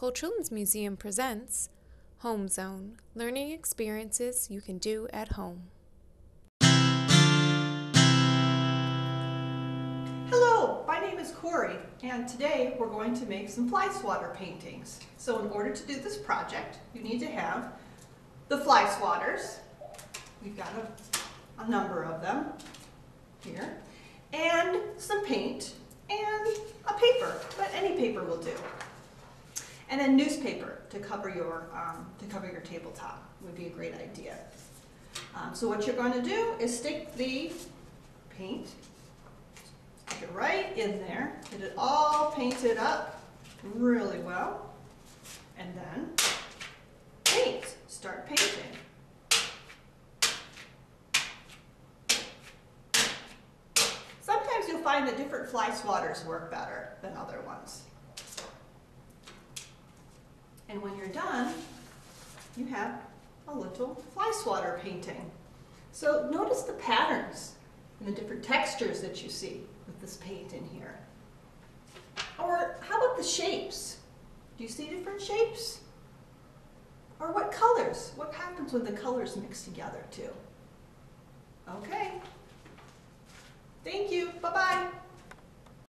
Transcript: Kohl Children's Museum presents Home Zone, learning experiences you can do at home. Hello, my name is Corey, and today we're going to make some fly swatter paintings. So in order to do this project, you need to have the fly swatters. We've got a number of them here, and some paint, and a paper, but any paper will do. And then newspaper to cover your tabletop would be a great idea. So what you're going to do is stick the paint, stick it right in there, get it all painted up really well, and then paint. Start painting. Sometimes you'll find that different fly swatters work better than other ones. And when you're done, you have a little fly swatter painting. So notice the patterns and the different textures that you see with this paint in here. Or how about the shapes? Do you see different shapes? Or what colors? What happens when the colors mix together too? Okay. Thank you. Bye-bye.